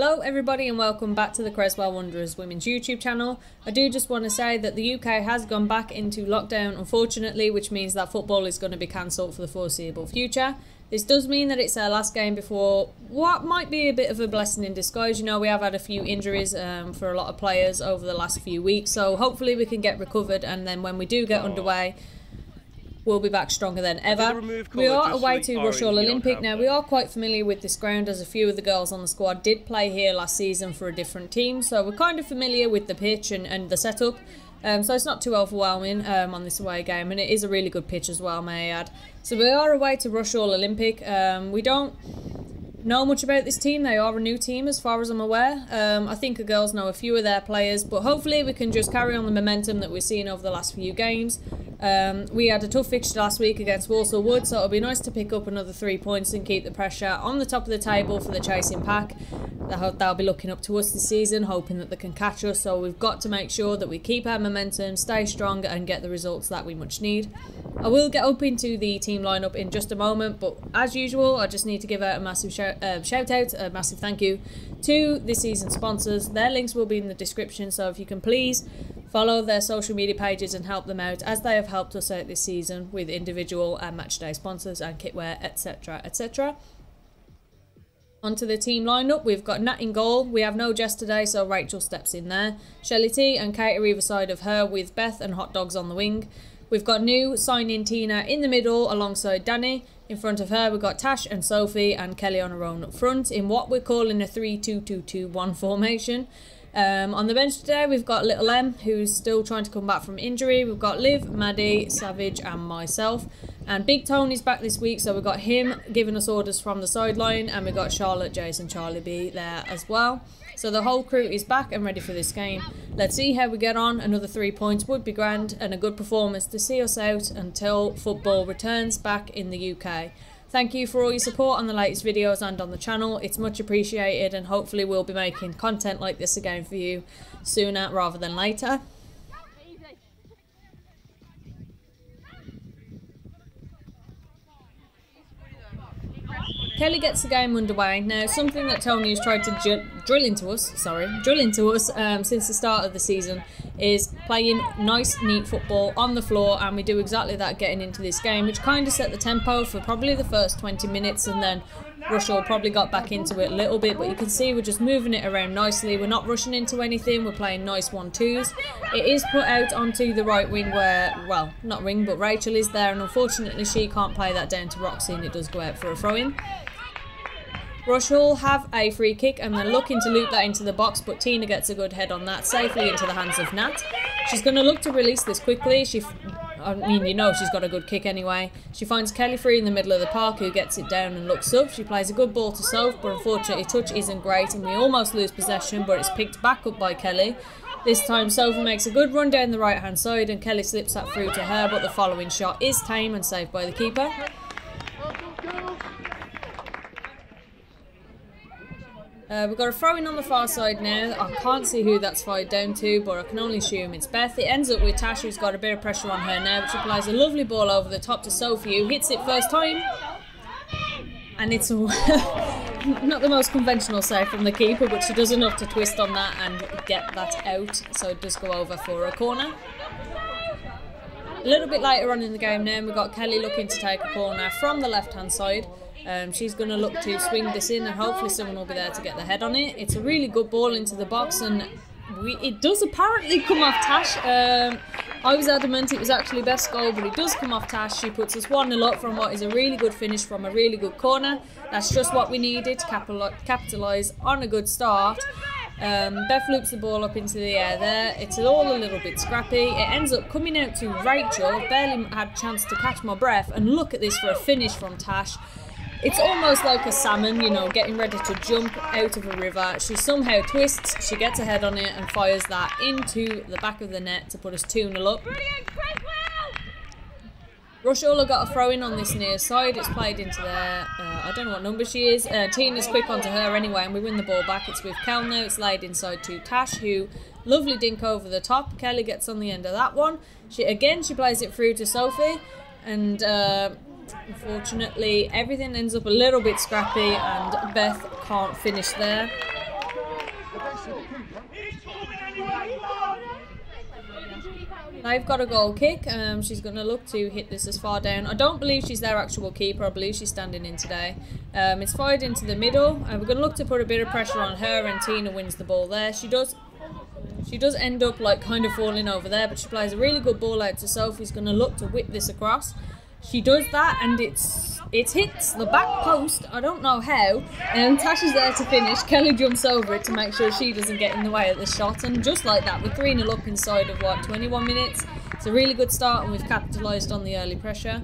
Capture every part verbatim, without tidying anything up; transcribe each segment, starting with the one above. Hello everybody and welcome back to the Cresswell Wanderers Women's YouTube channel. I do just want to say that the U K has gone back into lockdown unfortunately, which means that football is going to be cancelled for the foreseeable future. This does mean that it's our last game before what might be a bit of a blessing in disguise. You know, we have had a few injuries um, for a lot of players over the last few weeks, so hopefully we can get recovered and then when we do get underway we'll be back stronger than ever. We are away to Rushall Olympic. Now, we are quite familiar with this ground as a few of the girls on the squad did play here last season for a different team, so we're kind of familiar with the pitch and, and the setup, um, so it's not too overwhelming um, on this away game, and it is a really good pitch as well, may I add. So we are away to Rushall Olympic. Um, we don't know much about this team. They are a new team as far as I'm aware. Um, I think the girls know a few of their players, but hopefully we can just carry on the momentum that we've seen over the last few games. Um, we had a tough fixture last week against Walsall Wood, so it'll be nice to pick up another three points and keep the pressure on the top of the table for the chasing pack. I hope they'll be looking up to us this season, hoping that they can catch us, so we've got to make sure that we keep our momentum, stay strong and get the results that we much need. I will get up into the team lineup in just a moment, but as usual I just need to give out a massive shout, uh, shout out, a massive thank you to this season's sponsors. Their links will be in the description, so if you can please follow their social media pages and help them out, as they have helped us out this season with individual and matchday sponsors and kitware, etc, et cetera. Onto the team lineup, we've got Nat in goal. We have no Jess today, so Rachel steps in there. Shelley T and Kate are either side of her, with Beth and Hot Dogs on the wing. We've got new sign-in Tina in the middle alongside Danny. In front of her, we've got Tash and Sophie and Kelly on her own up front in what we're calling a three two two two one formation. Um, on the bench today, we've got Little M, who's still trying to come back from injury. We've got Liv, Maddie, Savage and myself. And Big Tony's back this week, so we've got him giving us orders from the sideline, and we've got Charlotte, Jason, Charlie B there as well. So the whole crew is back and ready for this game. Let's see how we get on. Another three points would be grand and a good performance to see us out until football returns back in the U K. Thank you for all your support on the latest videos and on the channel. It's much appreciated, and hopefully we'll be making content like this again for you sooner rather than later. Kelly gets the game underway. Now, something that Tony has tried to ju drill into us, sorry, drill into us um, since the start of the season is playing nice, neat football on the floor, and we do exactly that getting into this game, which kind of set the tempo for probably the first twenty minutes, and then Rushall probably got back into it a little bit, but you can see we're just moving it around nicely. We're not rushing into anything, we're playing nice one-twos. It is put out onto the right wing where, well, not wing, but Rachel is there, and unfortunately she can't play that down to Roxy, and it does go out for a throw-in. Rushall have a free kick and they're looking to loop that into the box, but Tina gets a good head on that, safely into the hands of Nat. She's going to look to release this quickly. She, I mean, you know she's got a good kick anyway. She finds Kelly free in the middle of the park, who gets it down and looks up. She plays a good ball to Soph, but unfortunately touch isn't great and we almost lose possession, but it's picked back up by Kelly. This time Soph makes a good run down the right hand side and Kelly slips that through to her, but the following shot is tame and saved by the keeper. Uh, we've got a throw-in on the far side now. I can't see who that's fired down to, but I can only assume it's Beth. It ends up with Tash, who's got a bit of pressure on her now, but she applies a lovely ball over the top to Sophie, who hits it first time. And it's not the most conventional save from the keeper, but she does enough to twist on that and get that out, so it does go over for a corner. A little bit later on in the game now, we've got Kelly looking to take a corner from the left-hand side. Um, she's going to look to swing this in and hopefully someone will be there to get their head on it. It's a really good ball into the box and we, it does apparently come off Tash. Um, I was adamant it was actually Beth's goal, but it does come off Tash. She puts us one nil up from what is a really good finish from a really good corner. That's just what we needed to capital capitalise on a good start. Um, Beth loops the ball up into the air there. It's all a little bit scrappy. It ends up coming out to Rachel. Barely had a chance to catch my breath, and look at this for a finish from Tash. It's almost like a salmon, you know, getting ready to jump out of a river. She somehow twists, she gets her head on it and fires that into the back of the net to put us two nil up. Rushall got a throw-in on this near side. It's played into there. Uh, I don't know what number she is. Uh, Tina's quick onto her anyway and we win the ball back. It's with Kel now. It's laid inside to Tash, who lovely dink over the top. Kelly gets on the end of that one. She Again, she plays it through to Sophie and... Uh, Unfortunately, everything ends up a little bit scrappy and Beth can't finish there. I've got a goal kick. Um, she's going to look to hit this as far down. I don't believe she's their actual keeper. I believe she's standing in today. Um, it's fired into the middle, and we're going to look to put a bit of pressure on her. And Tina wins the ball there. She does. She does end up like kind of falling over there, but she plays a really good ball out to Sophie, who's going to look to whip this across. She does that, and it's it hits the back post. I don't know how. And Tasha's there to finish. Kelly jumps over it to make sure she doesn't get in the way of the shot. And just like that, we're three nil up inside of, what, twenty-one minutes. It's a really good start, and we've capitalised on the early pressure.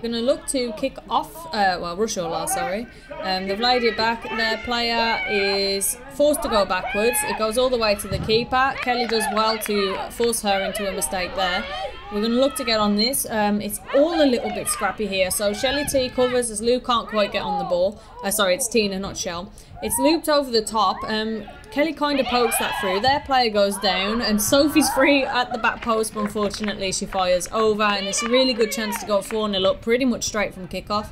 Going to look to kick off, uh, well, Rushall are, sorry. Um, they've laid it back. Their player is forced to go backwards. It goes all the way to the keeper. Kelly does well to force her into a mistake there. We're going to look to get on this. Um, it's all a little bit scrappy here. So Shelley T covers as Lou can't quite get on the ball. Uh, sorry, it's Tina, not Shell. It's looped over the top. Um, Kelly kind of pokes that through. Their player goes down, and Sophie's free at the back post, but unfortunately she fires over, and it's a really good chance to go four nil up pretty much straight from kickoff.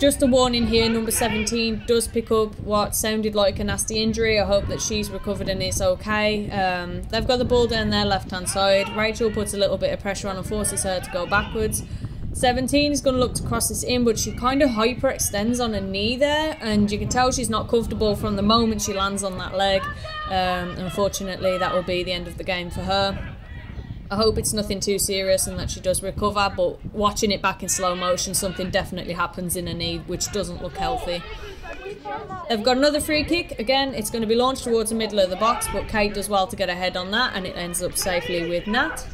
Just a warning here, number seventeen does pick up what sounded like a nasty injury. I hope that she's recovered and it's okay. Um, they've got the ball down their left-hand side. Rachel puts a little bit of pressure on and forces her to go backwards. seventeen is going to look to cross this in, but she kind of hyperextends on her knee there, and you can tell she's not comfortable from the moment she lands on that leg. Um, unfortunately, that will be the end of the game for her. I hope it's nothing too serious and that she does recover, but watching it back in slow motion, something definitely happens in her knee, which doesn't look healthy. They've got another free kick. Again, it's going to be launched towards the middle of the box, but Kate does well to get ahead on that, and it ends up safely with Nat.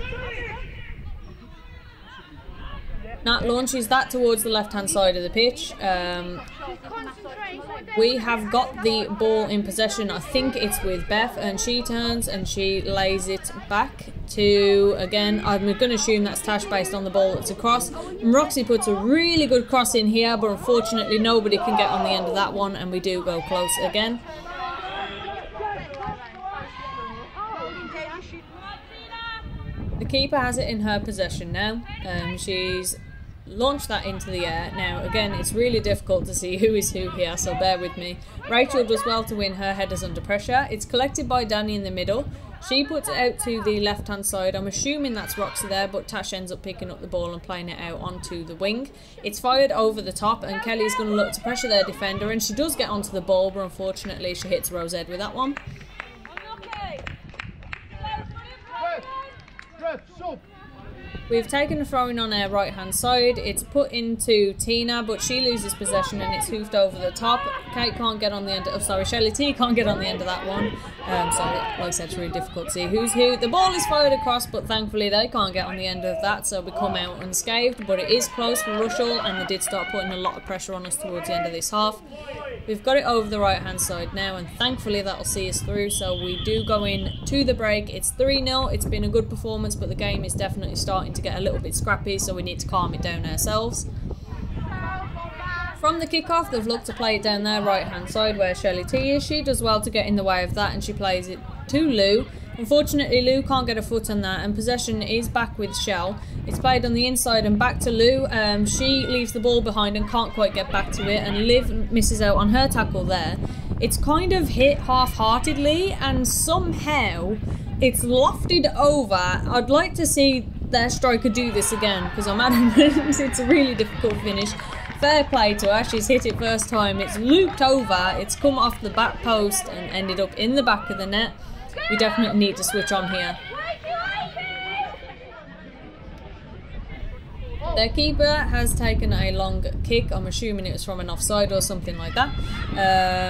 Nat launches that towards the left-hand side of the pitch. Um, we have got the ball in possession. I think it's with Beth, and she turns and she lays it back to, again, I'm going to assume that's Tash based on the ball that's across. And Roxy puts a really good cross in here, but unfortunately nobody can get on the end of that one, and we do go close again. The keeper has it in her possession now. Um, she's launched that into the air. Now, again, it's really difficult to see who is who here, so bear with me. Rachel does well to win her headers under pressure. It's collected by Danny in the middle. She puts it out to the left-hand side. I'm assuming that's Roxy there, but Tash ends up picking up the ball and playing it out onto the wing. It's fired over the top, and Kelly's going to look to pressure their defender, and she does get onto the ball, but unfortunately she hits Rosette with that one. We've taken a throw in on our right hand side. It's put into Tina, but she loses possession and it's hoofed over the top. Kate can't get on the end of, oh, sorry, Shelley T can't get on the end of that one. Um, so, like I said, it's really difficult to see who's who. The ball is fired across, but thankfully they can't get on the end of that, so we come out unscathed. But it is close for Rushall, and they did start putting a lot of pressure on us towards the end of this half. We've got it over the right hand side now, and thankfully that'll see us through. So we do go in to the break. It's three nil. It's been a good performance, but the game is definitely starting to get a little bit scrappy, so we need to calm it down ourselves. From the kickoff, they've looked to play it down their right hand side where Shelley T is. She does well to get in the way of that, and she plays it to Lou. Unfortunately, Lou can't get a foot on that, and possession is back with Shell. It's played on the inside and back to Lou. Um, she leaves the ball behind and can't quite get back to it, and Liv misses out on her tackle there. It's kind of hit half-heartedly, and somehow it's lofted over. I'd like to see their striker do this again, because I'm adamant it's a really difficult finish. Fair play to her, she's hit it first time. It's looped over, it's come off the back post and ended up in the back of the net. We definitely need to switch on here. Their keeper has taken a long kick. I'm assuming it was from an offside or something like that.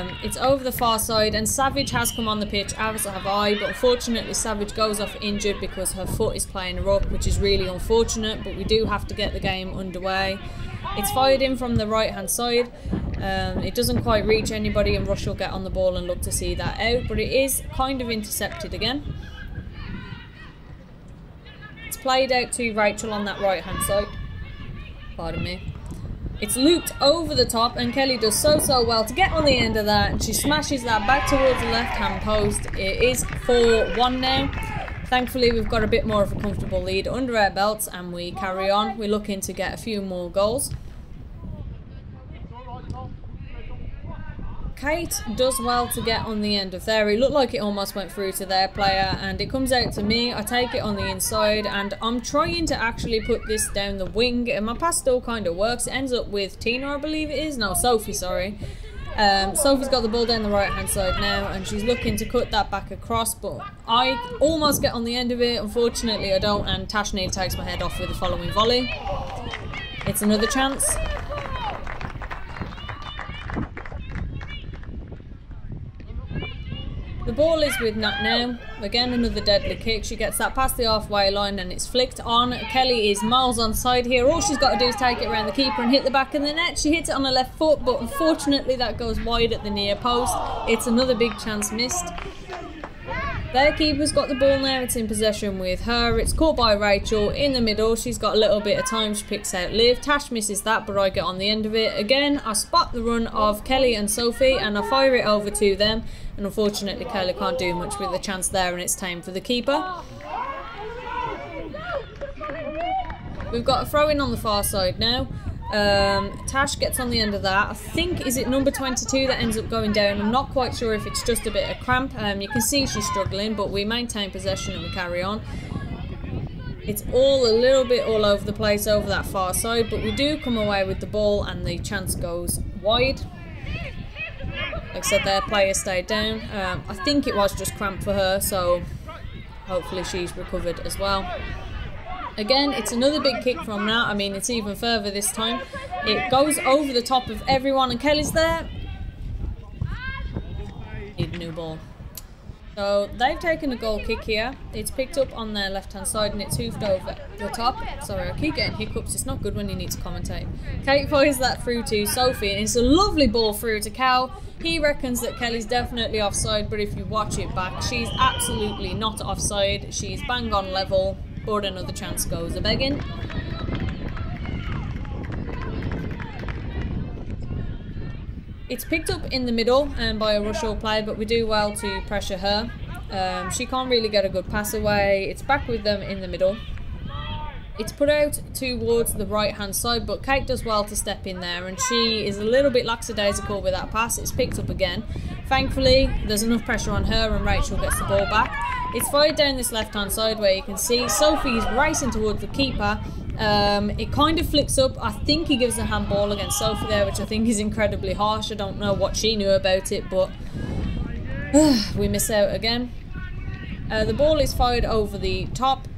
Um, it's over the far side, and Savage has come on the pitch, as have I, but unfortunately Savage goes off injured because her foot is playing her up, which is really unfortunate, but we do have to get the game underway. It's fired in from the right hand side. Um, it doesn't quite reach anybody, and Rush will get on the ball and look to see that out, but it is kind of intercepted again. It's played out to Rachel on that right hand side. Pardon me. It's looped over the top, and Kelly does so, so well to get on the end of that, and she smashes that back towards the left-hand post. It is four one now. Thankfully, we've got a bit more of a comfortable lead under our belts, and we carry on. We're looking to get a few more goals. Kate does well to get on the end of there. It looked like it almost went through to their player and it comes out to me. I take it on the inside and I'm trying to actually put this down the wing and my pass still kind of works. It ends up with Tina, I believe it is. No, Sophie, sorry. Um, Sophie's got the ball down the right hand side now and she's looking to cut that back across, but I almost get on the end of it. Unfortunately I don't, and Tashneen takes my head off with the following volley. It's another chance. The ball is with Nat now. Again, another deadly kick. She gets that past the halfway line and it's flicked on. Kelly is miles onside here. All she's got to do is take it around the keeper and hit the back of the net. She hits it on her left foot, but unfortunately that goes wide at the near post. It's another big chance missed. Their keeper's got the ball now. It's in possession with her. It's caught by Rachel in the middle. She's got a little bit of time. She picks out Liv. Tash misses that, but I get on the end of it. Again, I spot the run of Kelly and Sophie and I fire it over to them. And unfortunately, Kayla can't do much with the chance there and it's time for the keeper. We've got a throw-in on the far side now. Um, Tash gets on the end of that. I think, is it number twenty-two that ends up going down? I'm not quite sure if it's just a bit of cramp. Um, you can see she's struggling, but we maintain possession and we carry on. It's all a little bit all over the place over that far side, but we do come away with the ball and the chance goes wide. Like I said, their player stayed down. Um, I think it was just cramp for her, so hopefully she's recovered as well. Again, it's another big kick from Nat. I mean, it's even further this time. It goes over the top of everyone and Kelly's there. Need a new ball. So they've taken a goal kick here. It's picked up on their left-hand side and it's hoofed over the top. Sorry, I keep getting hiccups. It's not good when you need to commentate. Kate fires that through to Sophie and it's a lovely ball through to Cal. He reckons that Kelly's definitely offside, but if you watch it back, she's absolutely not offside. She's bang on level, but another chance goes a-begging. It's picked up in the middle and by a Rushall player, but we do well to pressure her. Um, she can't really get a good pass away. It's back with them in the middle. It's put out towards the right hand side, but Kate does well to step in there and she is a little bit lackadaisical with that pass. It's picked up again. Thankfully there's enough pressure on her and Rachel gets the ball back. It's fired down this left hand side where you can see Sophie's racing towards the keeper. Um, it kind of flicks up. I think he gives a handball against Sophie there, which I think is incredibly harsh. I don't know what she knew about it, but uh, we miss out again. Uh, the ball is fired over the top.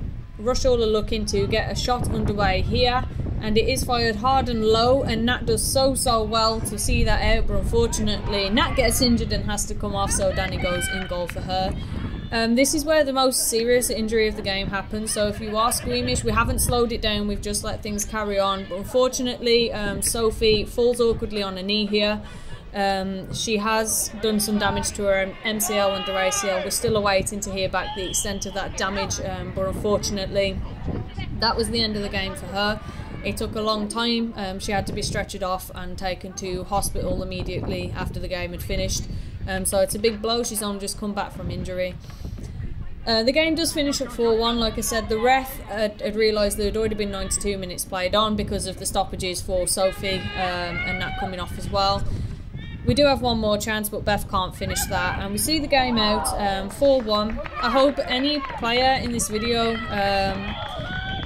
Rushall are looking to get a shot underway here, and it is fired hard and low, and Nat does so so well to see that out, but unfortunately Nat gets injured and has to come off, so Danny goes in goal for her. Um, this is where the most serious injury of the game happens, so if you are squeamish, we haven't slowed it down, we've just let things carry on. But unfortunately, um, Sophie falls awkwardly on her knee here. Um, she has done some damage to her M C L and her A C L. We're still awaiting to hear back the extent of that damage, um, but unfortunately, that was the end of the game for her. It took a long time. Um, she had to be stretchered off and taken to hospital immediately after the game had finished. Um, so it's a big blow. She's only just come back from injury. Uh, the game does finish at four one. Like I said, the ref had, had realised there had already been ninety-two minutes played on because of the stoppages for Sophie um, and Nat coming off as well. We do have one more chance, but Beth can't finish that. And we see the game out four one. Um, I hope any player in this video um,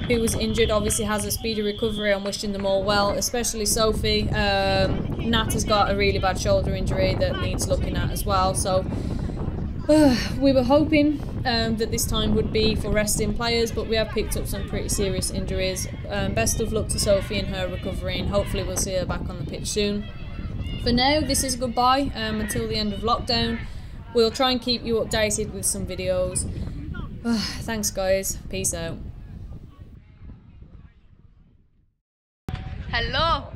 who was injured obviously has a speedy recovery. I'm wishing them all well, especially Sophie. Um, Nat has got a really bad shoulder injury that needs looking at as well. So uh, we were hoping um, that this time would be for resting players, but we have picked up some pretty serious injuries. Um, best of luck to Sophie in her recovery, and hopefully we'll see her back on the pitch soon. For now, this is goodbye um, until the end of lockdown. We'll try and keep you updated with some videos. Uh, thanks guys, peace out. Hello.